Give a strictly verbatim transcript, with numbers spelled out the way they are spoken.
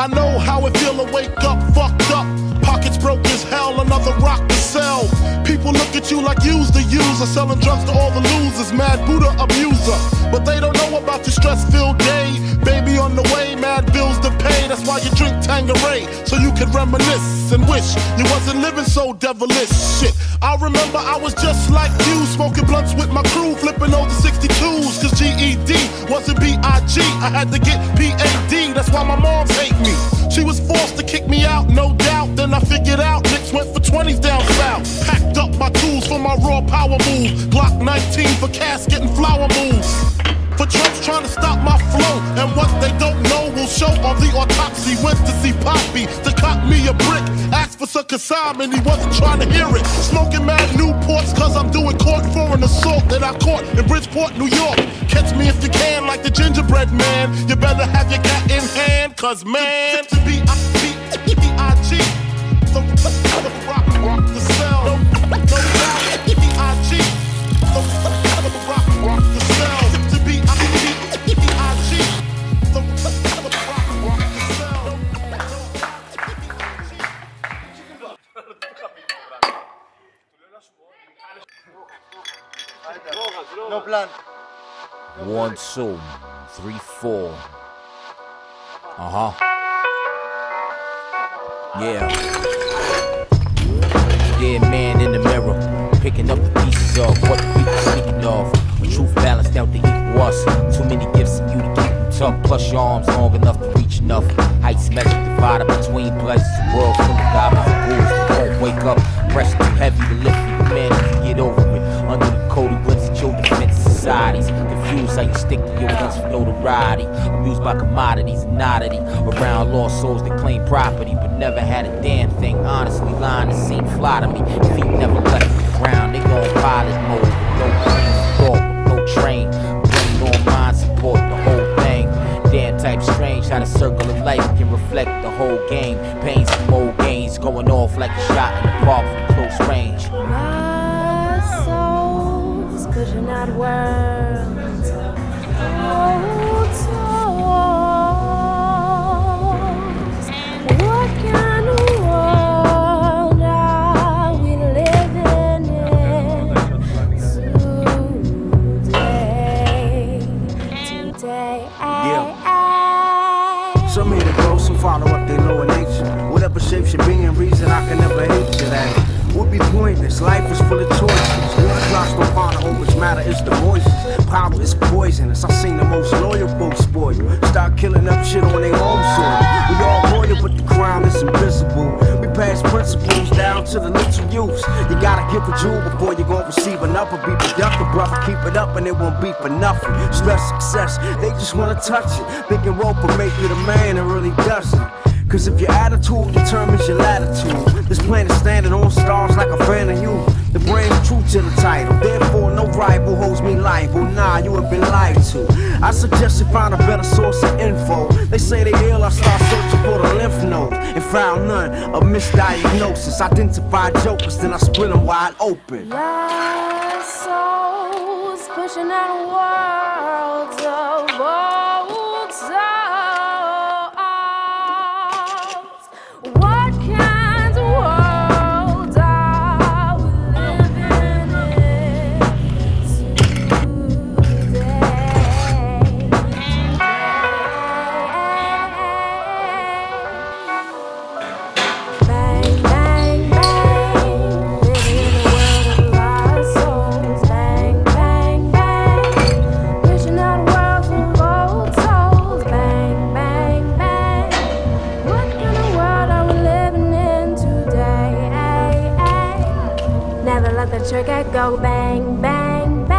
I know how it feel to wake up fucked up, pockets broke as hell, another rock to sell. People look at you like you's the user, selling drugs to all the losers, mad Buddha abuser. But they don't know about your stress-filled day, baby on the way, mad bills to pay. That's why you drink Tanqueray, so you can reminisce and wish you wasn't living so devilish shit. I remember I was just like you, smoking blunts with my crew, flipping over sixty-twos, cause G E D wasn't B I G, I had to get P A D, that's why my moms hate me. She was forced to kick me out, no doubt, then I figured out Knicks went for twenties down south. Packed up my tools for my raw power move, Glock nineteen for casket and flower moves. For Trump's trying to stop my flow, and what they don't know will show on the autopsy. Went to see Poppy to cop me a brick, asked for some consignment, he wasn't trying to hear it. Smoking mad Newports cause I'm doing court for an assault that I caught in Bridgeport, New York. Catch me if you can like the gingerbread man, you better have your cat in hand, cause man, to be B I G, the rock rock the cell, no doubt, B I G, the rock rock the cell. No plan. One, two, three, four. Uh huh. Yeah. Yeah, man in the mirror, picking up the pieces of what the people speaking of. With truth balanced out to equal us. Too many gifts in you to keep you tough. Plus your arms long enough to reach enough. Heights measured, divided between pleasures. World full of goblins and ghouls. Don't wake up. Pressure too heavy to lift you. Man, you can get over it. Under the cold of what's your defense societies. Confused how you stick to your guns for notoriety. Abused by commodities and oddity. Around lost souls that claim property, but never had a damn thing. Honestly, lying has seemed fly to me. Feet never left the ground. They go in pilot mode with no train thought, with no train. Brain on mind support, the whole thing. Damn type strange how the circle of life can reflect the whole game. Pains from old gains going off like a shot in the park from close range. Could not words hold souls? What kind of world are we living in today? Today, yeah. Some here to grow, some follow up their lower nature. Whatever shape should be in reason, I can never hate you that. Would be pointless, life is full of choices. One lost no honor, all which matter is the voices. Power is poisonous, I've seen the most loyal folks spoil you. Start killing up shit on their own soil. We all loyal, but the crime is invisible. We pass principles down to the little youths. You gotta give a jewel before you gon' receive another. Be productive, brother, keep it up and it won't be for nothing. Stress success, they just wanna touch it. Thinking rope will make you the man, it really doesn't. Cause if your attitude determines your latitude, this planet standing on stars like a fan of you. The brain's true to the title, therefore no rival holds me liable. Nah, you have been lied to. I suggest you find a better source of info. They say they ill, I start searching for the lymph nodes and found none, a misdiagnosis. Identified jokers, then I split them wide open. My soul's pushing out worlds of all. Trigger go bang bang bang.